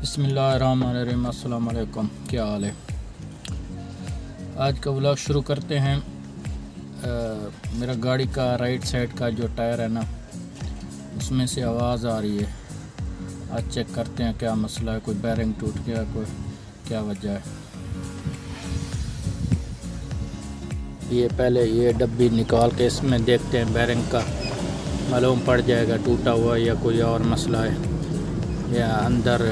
बिस्मिल्लाहिर्रहमानिर्रहीम, अस्सलाम वालेकुम। क्या हाल है? आज का व्लॉग शुरू करते हैं। मेरा गाड़ी का राइट साइड का जो टायर है ना, उसमें से आवाज़ आ रही है। आज चेक करते हैं क्या मसला है, कोई बैरिंग टूट गया, कोई क्या वजह है। ये पहले ये डब्बी निकाल के इसमें देखते हैं, बैरिंग का मालूम पड़ जाएगा टूटा हुआ या कोई और मसला है, या अंदर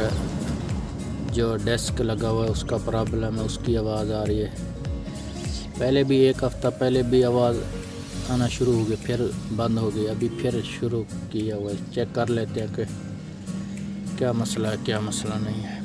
जो डेस्क लगा हुआ है उसका प्रॉब्लम है, उसकी आवाज़ आ रही है। पहले भी एक हफ़्ता पहले भी आवाज़ आना शुरू हो गई, फिर बंद हो गई, अभी फिर शुरू किया हुआ है। चेक कर लेते हैं कि क्या मसला है क्या मसला नहीं है।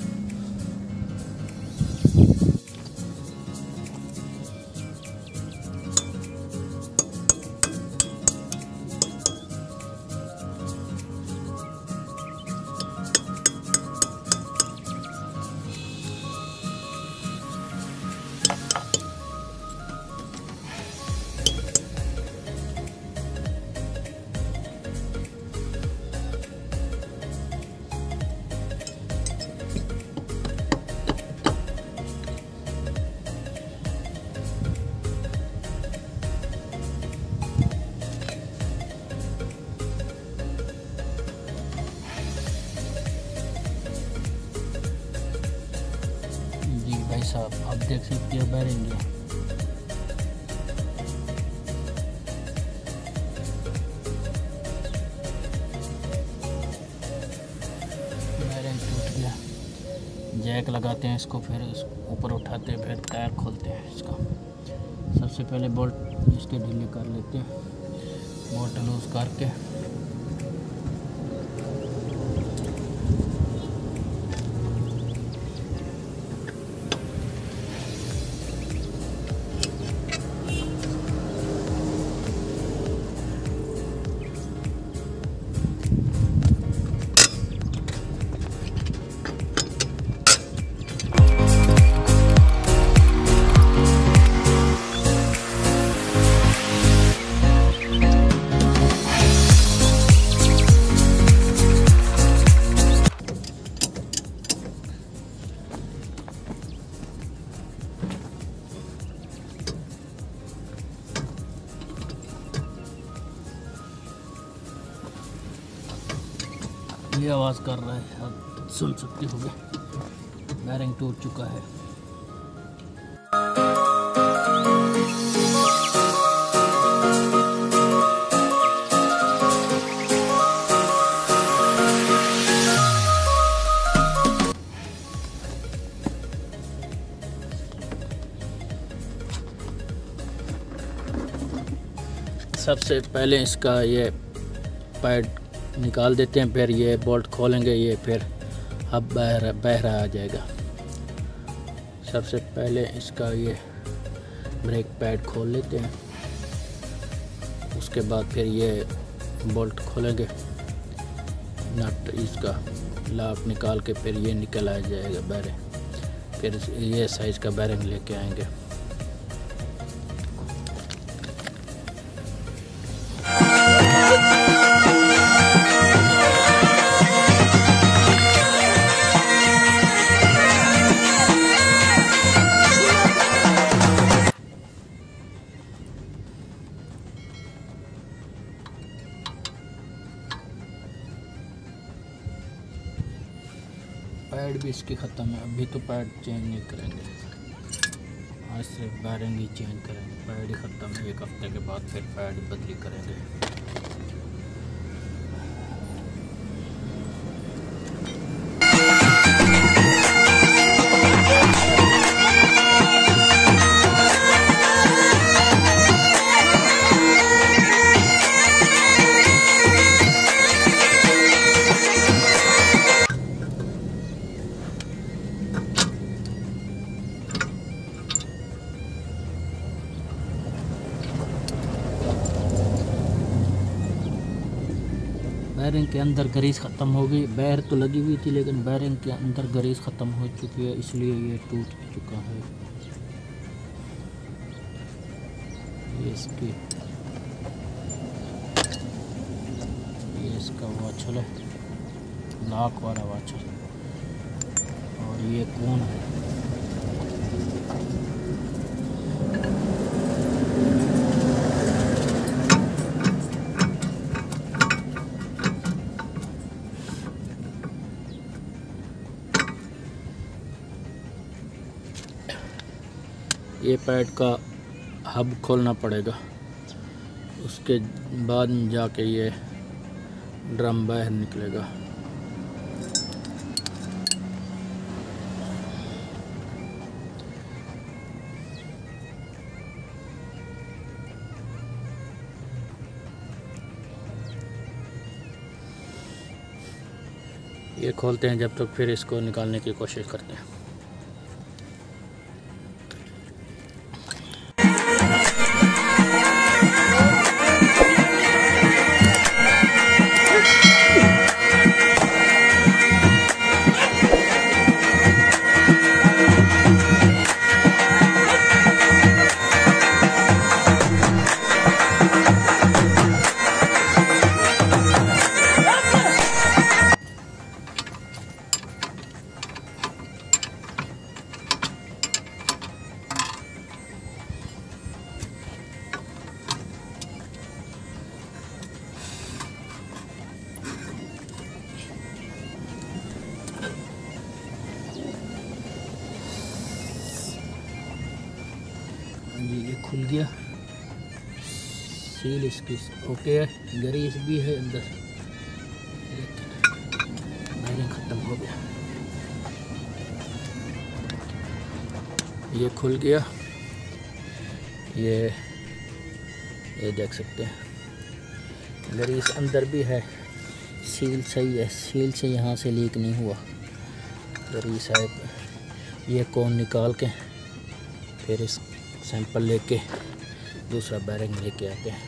साहब आप देख सकते हो बैरिंग है, बैरिंग टूट गया। जैक लगाते हैं इसको, फिर ऊपर उठाते हैं, फिर टायर खोलते हैं इसका। सबसे पहले बोल्ट इसके ढीले कर लेते हैं, बोल्ट लूज करके ये आवाज़ कर रहा है, आप सुन सकते होंगे। बैरिंग टूट चुका है। सबसे पहले इसका ये पैड निकाल देते हैं, फिर ये बोल्ट खोलेंगे, ये फिर अब बहरा आ जाएगा। सबसे पहले इसका ये ब्रेक पैड खोल लेते हैं, उसके बाद फिर ये बोल्ट खोलेंगे, नट इसका लाभ निकाल के फिर ये निकल आ जाएगा बैरिंग, फिर ये साइज़ का बैरिंग लेके आएंगे। पैड भी इसकी ख़त्म है, अभी तो पैड चेंज नहीं करेंगे, आज सिर्फ बैरिंग ही चेंज करेंगे। पैड ही ख़त्म है, एक हफ्ते के बाद फिर पैड बदली करेंगे। बैरिंग के अंदर ग्रीस ख़त्म हो गई, बैर तो लगी हुई थी लेकिन बैरिंग के अंदर ग्रीस ख़त्म हो चुकी है, इसलिए ये टूट चुका है। ये इसका वाचल है, लाख वाला वाचल। ये कौन है? ये पैड का हब खोलना पड़ेगा, उसके बाद में जाके ये ड्रम बाहर निकलेगा। ये खोलते हैं जब तक, तो फिर इसको निकालने की कोशिश करते हैं। ये खुल गया, सील इसकी ओके है, ग्रीस भी है अंदर, वायरिंग खत्म हो गया। ये खुल गया, ये देख सकते हैं ग्रीस अंदर भी है, सील सही है, सील से यहाँ से लीक नहीं हुआ ग्रीस है। ये कोन निकाल के फिर इस सैंपल लेके दूसरा बैरिंग लेके आते हैं।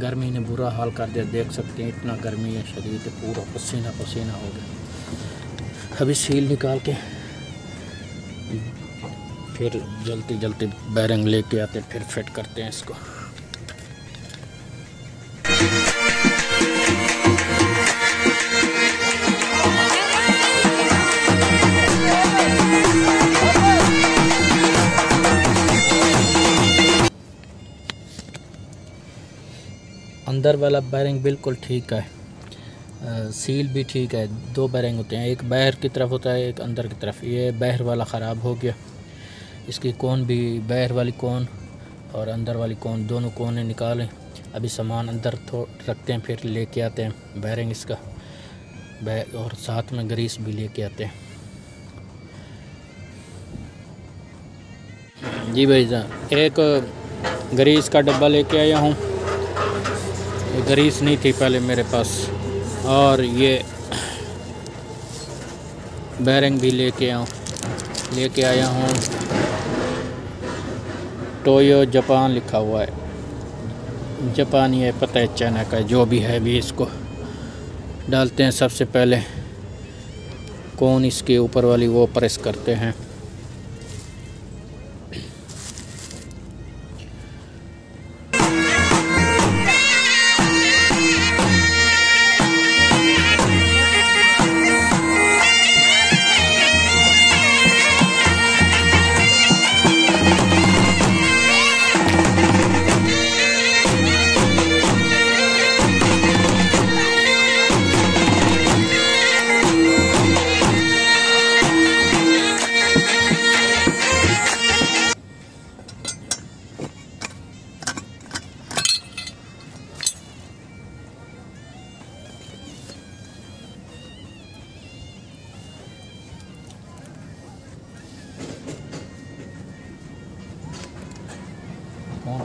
गर्मी ने बुरा हाल कर दिया, देख सकते हैं इतना गर्मी है शरीर पूरा पसीना पसीना हो गया। अभी सील निकाल के फिर जल्दी जल्दी बैरिंग लेके आते हैं, फिर फिट करते हैं इसको। अंदर वाला बैरिंग बिल्कुल ठीक है, सील भी ठीक है। दो बैरिंग होते हैं, एक बाहर की तरफ होता है, एक अंदर की तरफ। ये बाहर वाला ख़राब हो गया, इसकी कोन भी, बाहर वाली कोन और अंदर वाली कोन, दोनों कोने निकालें। अभी सामान अंदर रखते हैं, फिर लेके आते हैं बैरिंग इसका और साथ में ग्रीस भी लेके आते हैं। जी भाईजान, एक ग्रीस का डब्बा लेके आया हूँ, ग्रीस नहीं थी पहले मेरे पास, और ये बैरिंग भी लेके आया हूँ। टोयो जापान लिखा हुआ है, जापानी है, पता है चाइना का जो भी है। भी इसको डालते हैं, सबसे पहले कोन इसके ऊपर वाली वो प्रेस करते हैं,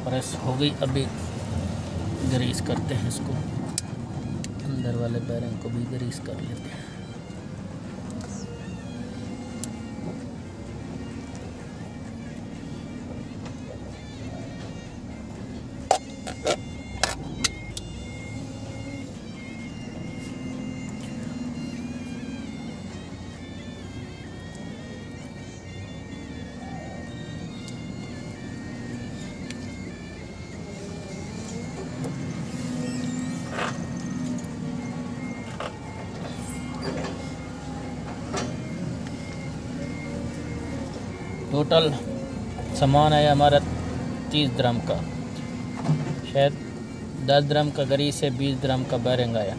प्रेस हो गई। अभी ग्रीस करते हैं इसको, अंदर वाले बैरिंग को भी ग्रीस कर लेते हैं। टोटल सामान आया हमारा 30 दरम का, शायद 10 दरम का गरी से 20 दरम का बैरंग आया।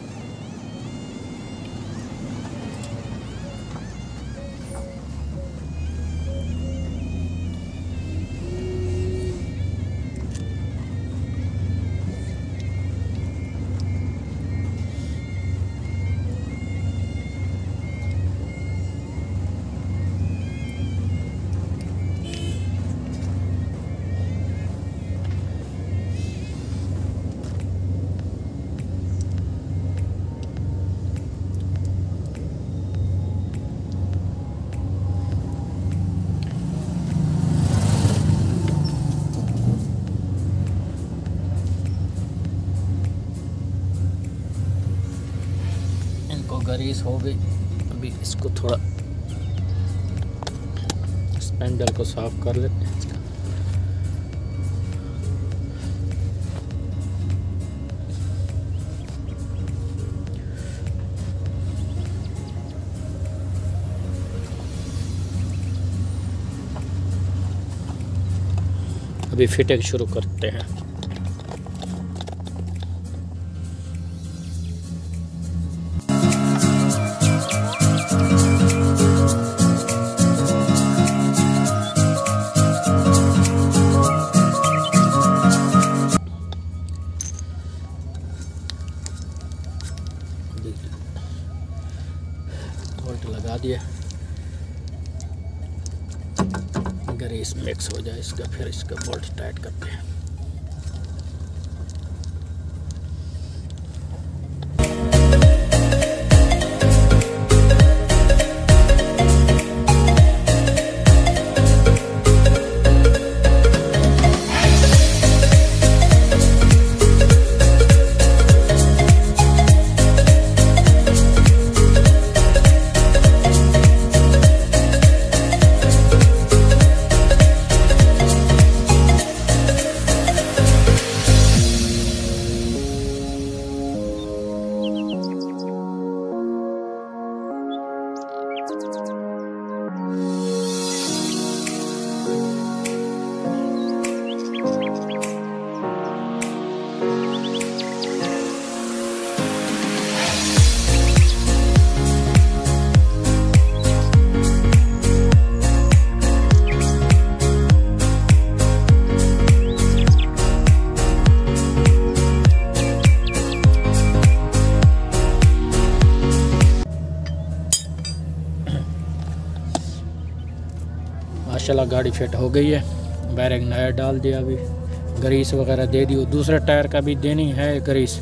गरीस हो गई, अभी इसको थोड़ा स्पैंडल को साफ कर लेते हैं। इसका अभी फिटिंग शुरू करते हैं। ग्रीस मिक्स हो जाए इसका, फिर इसका बोल्ट टाइट करते हैं। माशाल्लाह गाड़ी फिट हो गई है, बैरिंग नया डाल दिया, अभी ग्रीस वगैरह दे दी। दूसरे टायर का भी देनी है ग्रीस,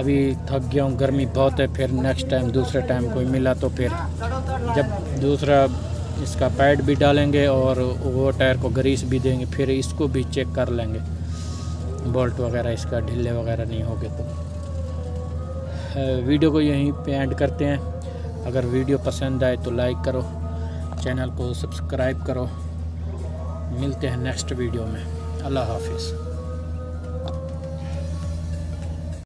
अभी थक गया हूँ, गर्मी बहुत है। फिर नेक्स्ट टाइम दूसरे टाइम कोई मिला तो फिर जब दूसरा इसका पैड भी डालेंगे और वो टायर को ग्रीस भी देंगे, फिर इसको भी चेक कर लेंगे, बोल्ट वगैरह इसका ढीले वगैरह नहीं हो गए तो। वीडियो को यहीं पे एंड करते हैं। अगर वीडियो पसंद आए तो लाइक करो, चैनल को सब्सक्राइब करो। मिलते हैं नेक्स्ट वीडियो में। अल्लाह हाफिज़।